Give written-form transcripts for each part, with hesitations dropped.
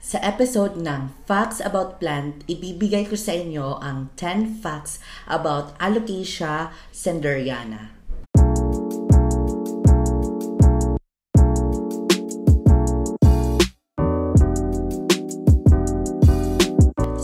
Sa episode ng Facts About Plant, ibibigay ko sa inyo ang 10 facts about Alocasia Sanderiana.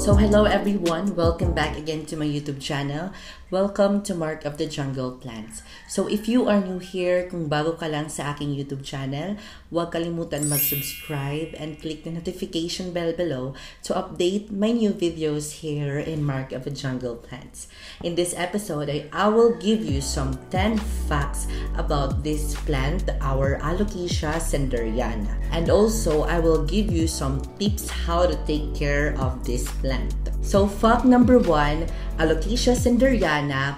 So hello everyone, welcome back again to my YouTube channel. Welcome to Mark of the Jungle Plants. So if you are new here, kung bago ka lang sa aking YouTube channel, huwag kalimutan mag-subscribe and click the notification bell below to update my new videos here in Mark of the Jungle Plants. In this episode, I will give you some 10 facts about this plant, our Alocasia Sanderiana. And also, I will give you some tips how to take care of this plant. So fact number 1, Alocasia Sanderiana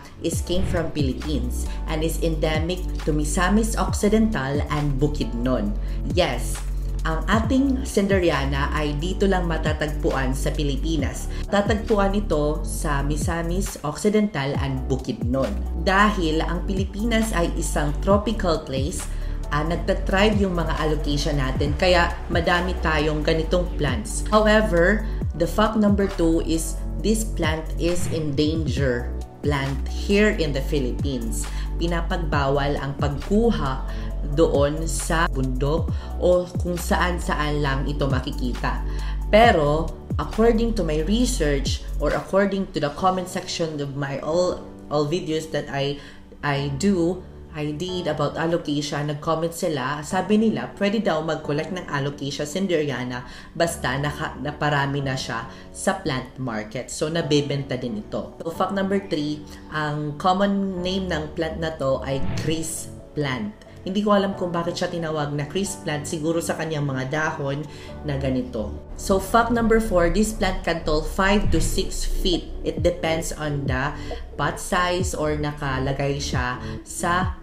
came from Philippines and is endemic to Misamis Occidental and Bukidnon. Yes, ang ating Sanderiana ay dito lang matatagpuan sa Pilipinas. Tatagpuan ito sa Misamis Occidental and Bukidnon. Dahil ang Pilipinas ay isang tropical place, nagtatribe yung mga Alocasia natin, kaya madami tayong ganitong plants. However, the fact number 2 is this plant is endangered plant here in the Philippines. Pinapagbawal ang pagkuha doon sa bundok o kung saan-saan lang ito makikita. Pero according to my research or according to the comment section of my all videos that I did about Alocasia, nag-comment sila, sabi nila, pwede daw mag-collect ng Alocasia Sanderiana basta naparami na siya sa plant market. So, nabebenta din ito. So, fact number 3, ang common name ng plant na to ay Kriss Plant. Hindi ko alam kung bakit siya tinawag na Kriss Plant, siguro sa kanyang mga dahon na ganito. So, fact number 4, this plant can tall 5 to 6 feet. It depends on the pot size or nakalagay siya sa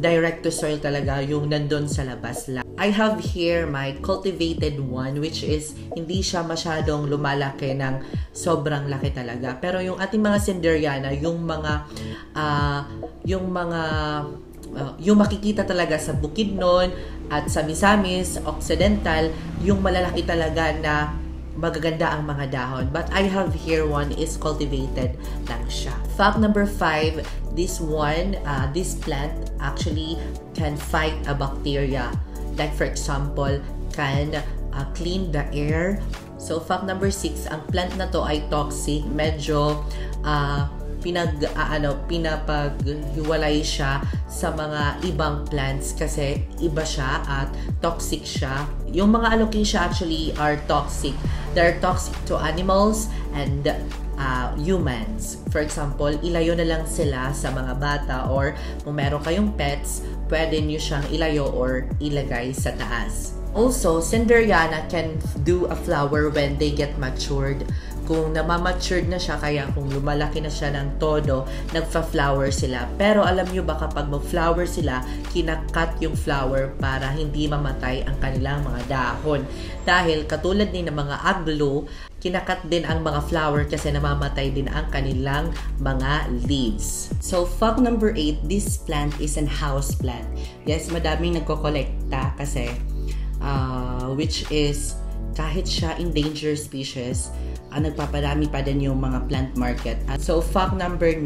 direct to soil talaga yung nandun sa labas lang. I have here my cultivated one, which is hindi siya masyadong lumalaki ng sobrang laki talaga. Pero yung ating mga Sanderiana, yung makikita talaga sa Bukidnon at sa Misamis Occidental, yung malalaki talaga na magaganda ang mga dahon. But I have here one is cultivated lang siya. Fact number 5, this plant actually can fight a bacteria. Like for example, can clean the air. So fact number 6, ang plant na to ay toxic. Medyo pinapaghiwalay siya sa mga ibang plants kasi iba siya at toxic siya. Yung mga Alocasia actually are toxic. They're toxic to animals and humans. For example, ilayo na lang sila sa mga bata, or kung meron kayong pets, pwede nyo siyang ilayo or ilagay sa taas. Also, Sanderiana can do a flower when they get matured. Kung namamatured na siya, kaya kung lumalaki na siya ng todo, nagfa-flower sila. Pero alam nyo ba, kapag mag-flower sila, kinakat yung flower para hindi mamatay ang kanilang mga dahon. Dahil katulad din ng mga aglo, kinakat din ang mga flower kasi namamatay din ang kanilang mga leaves. So, fact number 8, this plant is an house plant. Yes, madaming nagkokolekta kasi, which is, kahit siya endangered species, nagpaparami pa din yung mga plant market. So, fact number 9,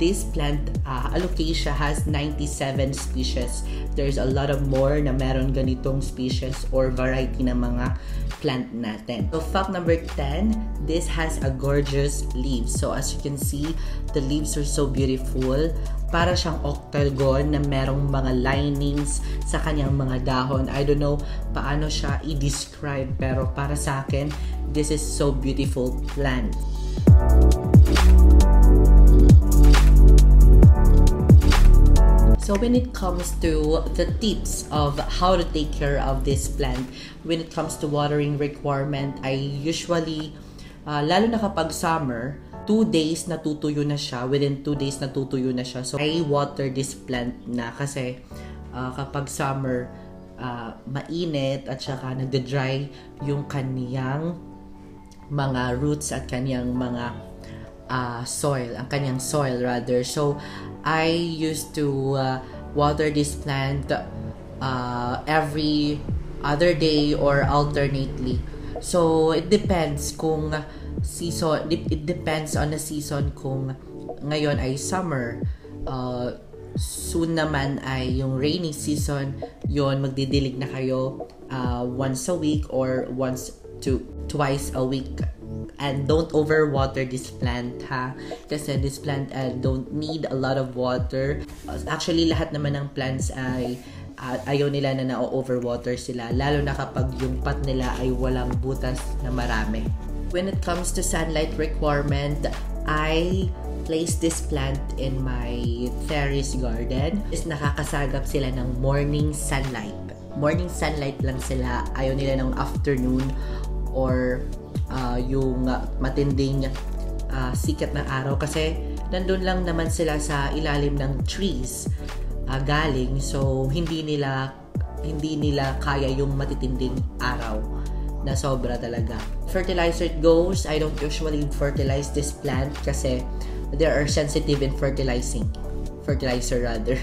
this plant, Alocasia, has 97 species. There's a lot of more na meron ganitong species or variety ng mga plant natin. So, fact number 10, this has a gorgeous leaves. So, as you can see, the leaves are so beautiful. Para siyang octagon na merong mga linings sa kanyang mga dahon. I don't know paano siya i-describe, pero para sa akin, this is so beautiful plant. So when it comes to the tips of how to take care of this plant, when it comes to watering requirement, I usually, lalo na kapag summer, 2 days natutuyo na siya. Within 2 days natutuyo na siya. So, I water this plant na kasi kapag summer, mainit at saka nagde-dry yung kaniyang mga roots at kaniyang mga soil. Ang kaniyang soil rather. So, I used to water this plant every other day or alternately. So it depends kung season, it depends on the season kung ngayon ay summer, soon naman ay yung rainy season, yon magdidilig na kayo once a week or once to twice a week. And don't overwater this plant, ha? Kasi this plant don't need a lot of water. Actually, lahat naman ng plants ay ayaw nila na na-overwater sila. Lalo na kapag yung pot nila ay walang butas na marami. When it comes to sunlight requirement, I place this plant in my terrace garden. Is nakakasagap sila ng morning sunlight. Morning sunlight lang sila. Ayaw nila ng afternoon or yung matinding sikat ng araw kasi nandun lang naman sila sa ilalim ng trees galing, so hindi nila kaya yung matitinding araw na sobra talaga. Fertilizer it goes, I don't usually fertilize this plant kasi they are sensitive in fertilizer rather.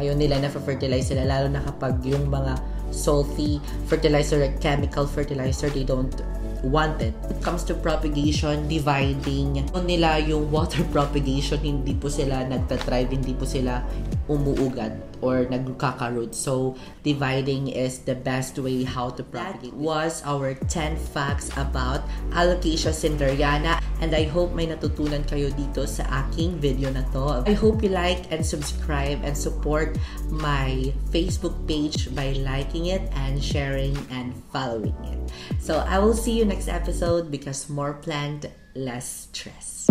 Ayaw nila na fertilize sila, lalo na kapag yung mga salty fertilizer like chemical fertilizer, they don't wanted. When it comes to propagation, dividing nila yung water propagation, hindi po sila nagtatrive, hindi po sila umuugat or nagkakaroot. So, dividing is the best way how to propagate. That was our 10 facts about Alocasia Sanderiana, and I hope may natutunan kayo dito sa aking video na to. I hope you like and subscribe and support my Facebook page by liking it and sharing and following it. So, I will see you next episode because more plant, less stress.